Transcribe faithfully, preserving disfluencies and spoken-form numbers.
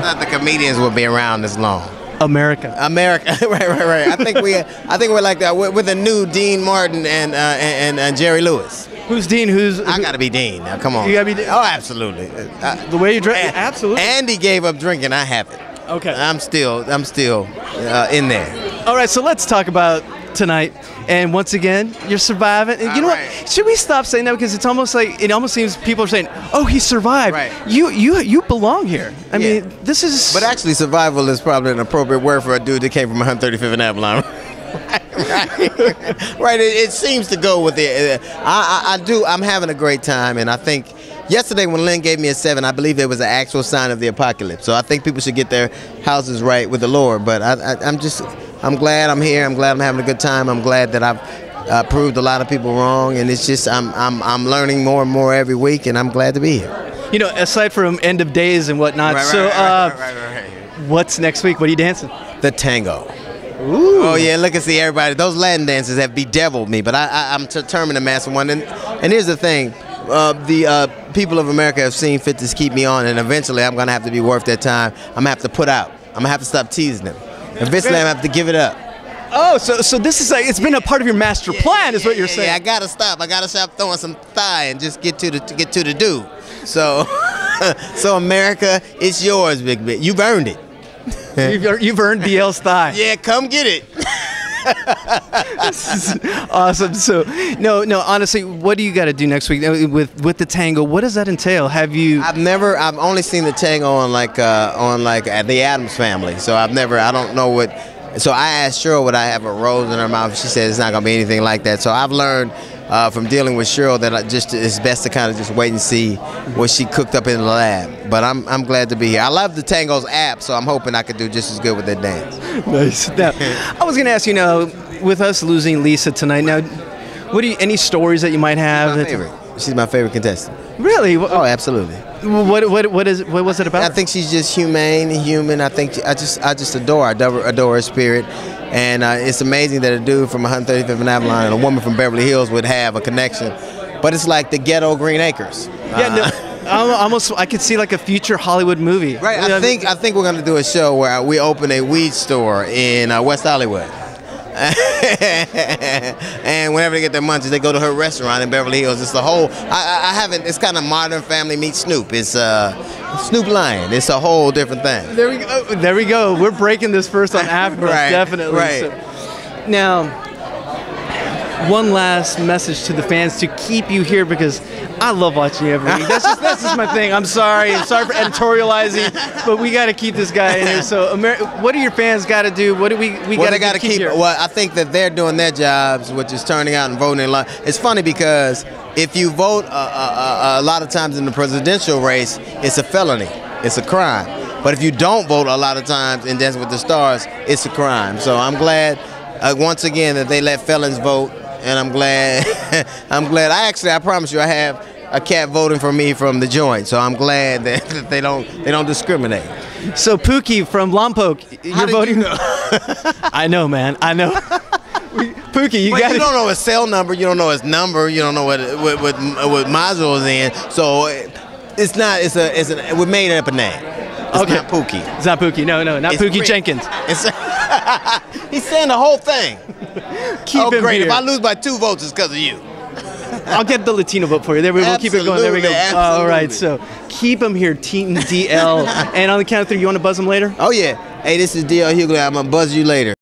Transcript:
thought the comedians would be around this long. America. America, right, right, right. I think we, I think we're like that. We're, we're the new Dean Martin and uh, and, and Jerry Lewis. Who's Dean? Who's? Who? I gotta be Dean. Now, come on. You gotta be. Oh, absolutely. I, the way you drink. Andy, absolutely. Andy gave up drinking. I haven't. Okay. I'm still, I'm still uh, in there. All right. So let's talk about tonight. And once again, you're surviving. And you know right. what? Should we stop saying that, because it's almost like it almost seems people are saying, "Oh, he survived." Right. You you you belong here. I yeah. mean, this is. But actually, survival is probably an appropriate word for a dude that came from one thirty-fifth and Avalon. right. right. It, it seems to go with it. I, I I do. I'm having a great time, and I think. Yesterday when Lynn gave me a seven, I believe it was an actual sign of the apocalypse. So I think people should get their houses right with the Lord. But I, I, I'm just, I'm glad I'm here. I'm glad I'm having a good time. I'm glad that I've uh, proved a lot of people wrong. And it's just, I'm, I'm, I'm learning more and more every week, and I'm glad to be here. You know, aside from end of days and whatnot, right, right, so uh, right, right, right, right. what's next week? What are you dancing? The tango. Ooh. Oh yeah, look and see everybody. Those Latin dances have bedeviled me, but I, I, I'm determined to master one. And, and here's the thing. Uh, the uh, people of America have seen fit to keep me on, and eventually I'm going to have to be worth their time. I'm going to have to put out. I'm going to have to stop teasing them. Eventually I'm going to have to give it up. Oh, so so this is like, it's been a part of your master yeah, plan is yeah, what you're yeah, saying. Yeah, I got to stop. I got to stop throwing some thigh and just get to the, to get to the do. So, so America, it's yours, Big Bit. You've earned it. you've, you've earned D L's thigh. Yeah, come get it. This is awesome. So, no, no. Honestly, what do you got to do next week with with the tango? What does that entail? Have you? I've never. I've only seen the tango on like uh, on like at the Addams Family. So I've never. I don't know what. So I asked Cheryl would I have a rose in her mouth. She said it's not gonna be anything like that. So I've learned uh, from dealing with Cheryl that I just it's best to kind of just wait and see what she cooked up in the lab. But I'm I'm glad to be here. I love the Tango's app, so I'm hoping I could do just as good with that dance. Nice. Now, I was gonna ask you know, with us losing Lisa tonight, now, what do you, any stories that you might have? She's my favorite. She's my favorite contestant. Really? Oh, absolutely. What what what is what was it about? I think she's just humane and human. I think she, I just I just adore I adore, adore her spirit, and uh, it's amazing that a dude from one thirty-fifth and Avalon and a woman from Beverly Hills would have a connection. But it's like the ghetto Green Acres. Yeah, uh, no, I almost I could see like a future Hollywood movie. Right. I think I think we're gonna do a show where we open a weed store in uh, West Hollywood. And whenever they get their munchies, they go to her restaurant in Beverly Hills. It's the whole, I, I haven't, it's kind of Modern Family meets Snoop. It's uh, Snoop Lion. It's a whole different thing. There we go. There we go. We're breaking this first on Afro, right, definitely. Right. So, now, one last message to the fans to keep you here, because I love watching you every week. That's just, that's just my thing. I'm sorry. I'm sorry for editorializing, but we got to keep this guy in here. So, Amer what do your fans got to do? What do we we well, got to keep? keep here? Well, I think that they're doing their jobs, which is turning out and voting in line. It's funny because if you vote a, a, a, a lot of times in the presidential race, it's a felony. It's a crime. But if you don't vote a lot of times in Dancing with the Stars, it's a crime. So I'm glad uh, once again that they let felons vote. And I'm glad, I'm glad, I actually, I promise you, I have a cat voting for me from the joint, so I'm glad that, that they don't, they don't discriminate. So Pookie from Lompoc, you're voting? You know? I know, man, I know. Pookie, you got. You don't know his cell number, you don't know his number, you don't know what, what, what, what Mazel is in, so it's not, it's a, it's a, we made up a name. It's okay. Not Pookie. It's not Pookie, no, no, not it's Pookie Rick. Jenkins. It's, he's saying the whole thing. Keep oh, him great. Here. If I lose by two votes, it's because of you. I'll get the Latino vote for you. There we go. We'll keep it going. There we go. Absolutely. All right. So keep him here, Team D L. And on the count of three, you want to buzz him later? Oh, yeah. Hey, this is D L Hughley. I'm going to buzz you later.